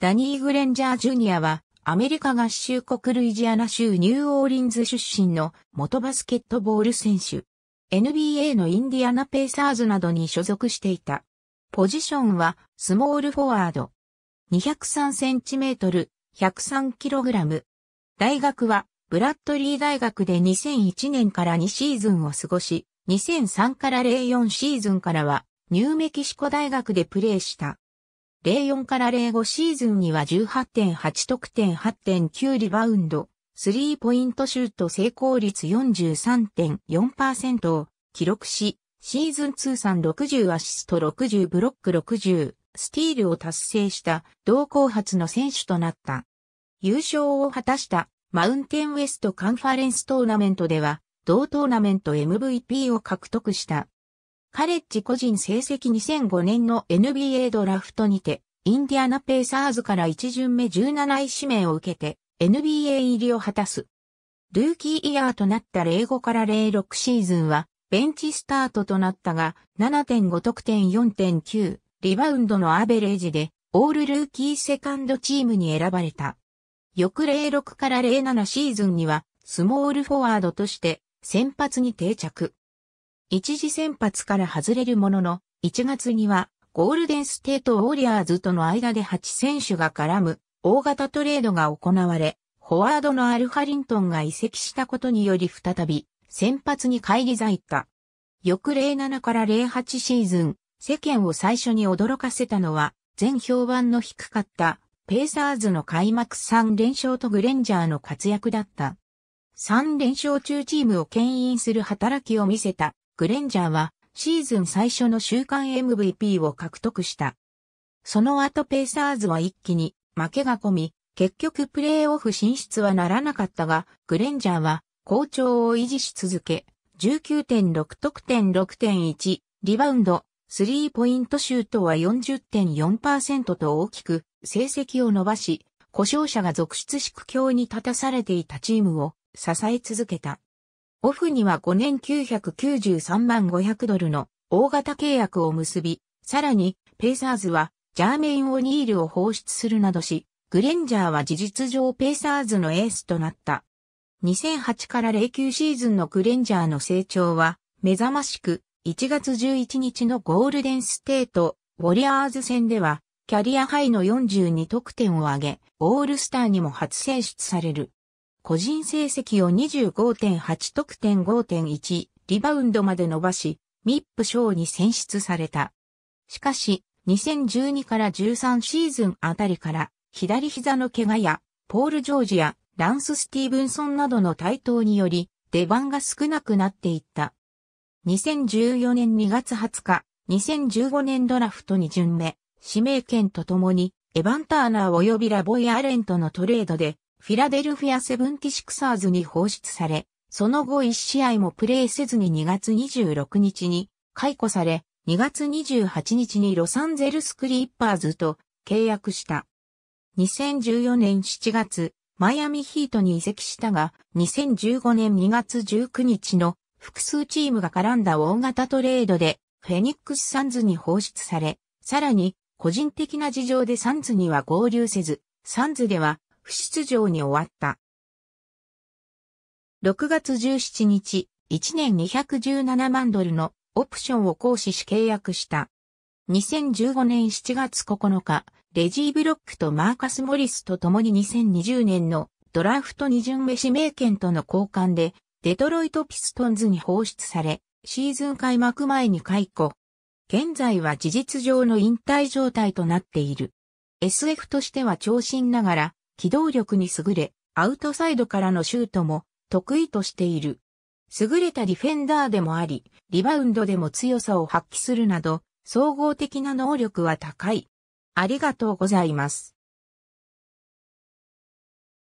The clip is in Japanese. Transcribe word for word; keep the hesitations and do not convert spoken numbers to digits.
ダニー・グレンジャー・ジュニアは、アメリカ合衆国ルイジアナ州ニューオーリンズ出身の元バスケットボール選手。エヌビーエー のインディアナ・ペイサーズなどに所属していた。ポジションはスモールフォワード。にひゃくさんセンチメートル、ひゃくさんキログラム。大学はブラッドリー大学でにせんいちねんからにシーズンを過ごし、にせんさんからゼロよんシーズンからはニューメキシコ大学でプレーした。ゼロよんからゼロごシーズンには じゅうはってんはち 得点 はってんきゅう リバウンド、スリーポイントシュート成功率 よんじゅうさんてんよんパーセント を記録し、シーズン通算ろくじゅうアシストろくじゅうブロックろくじゅう、スティールを達成した同校初の選手となった。優勝を果たした。マウンテンウェストカンファレンストーナメントでは、同トーナメント エムブイピー を獲得した。カレッジ個人成績にせんごねんの エヌビーエー ドラフトにて、インディアナペイサーズからいち巡目じゅうなない指名を受けて、エヌビーエー 入りを果たす。ルーキーイヤーとなったゼロごからゼロろくシーズンは、ベンチスタートとなったが、ななてんご 得点 よんてんきゅう、リバウンドのアベレージで、オールルーキーセカンドチームに選ばれた。翌ゼロろくからゼロななシーズンには、スモールフォワードとして、先発に定着。一時先発から外れるものの、いちがつには、ゴールデンステートウォリアーズとの間ではちせんしゅが絡む、大型トレードが行われ、フォワードのアル・ハリントンが移籍したことにより再び、先発に返り咲いた。翌ゼロななからゼロはちシーズン、世間を最初に驚かせたのは、前評判の低かった。ペイサーズの開幕さん連勝とグレンジャーの活躍だった。さん連勝中チームを牽引する働きを見せたグレンジャーはシーズン最初の週間 エムブイピー を獲得した。その後ペイサーズは一気に負けが込み、結局プレーオフ進出はならなかったが、グレンジャーは好調を維持し続け、じゅうきゅうてんろく 得点 ろくてんいち、リバウンド、スリーポイントシュートは よんじゅってんよんパーセント と大きく成績を伸ばし、故障者が続出し苦境に立たされていたチームを支え続けた。オフにはごねんきゅうひゃくきゅうじゅうさんまんごひゃくドルの大型契約を結び、さらにペイサーズはジャーメイン・オニールを放出するなどし、グレンジャーは事実上ペイサーズのエースとなった。にせんはちからゼロきゅうシーズンのグレンジャーの成長は目覚ましく、いちがつじゅういちにちのゴールデンステート、ウォリアーズ戦では、キャリアハイのよんじゅうに得点を挙げ、オールスターにも初選出される。個人成績を にじゅうごてんはち 得点 ごてんいち、リバウンドまで伸ばし、ミップ賞に選出された。しかし、にせんじゅうにからじゅうさんシーズンあたりから、左膝の怪我や、ポール・ジョージや、ランス・スティーブンソンなどの台頭により、出番が少なくなっていった。にせんじゅうよねんにがつはつか、にせんじゅうごねんドラフトに巡目、指名権とともに、エバン・ターナー及びラボイ・アレンとのトレードで、フィラデルフィア・セブンティシクサーズに放出され、その後いち試合もプレーせずににがつにじゅうろくにちに解雇され、にがつにじゅうはちにちにロサンゼルス・クリッパーズと契約した。にせんじゅうよねんしちがつ、マイアミ・ヒートに移籍したが、にせんじゅうごねんにがつじゅうくにちの複数チームが絡んだ大型トレードでフェニックスサンズに放出され、さらに個人的な事情でサンズには合流せず、サンズでは不出場に終わった。ろくがつじゅうしちにち、いちねんにひゃくじゅうななまんドルのオプションを行使し契約した。にせんじゅうごねんしちがつここのか、レジー・ブロックとマーカス・モリスと共ににせんにじゅうねんのドラフトに巡目指名権との交換で、デトロイト・ピストンズに放出され、シーズン開幕前に解雇。現在は事実上の引退状態となっている。エスエフ としては長身ながら、機動力に優れ、アウトサイドからのシュートも得意としている。優れたディフェンダーでもあり、リバウンドでも強さを発揮するなど、総合的な能力は高い。ありがとうございます。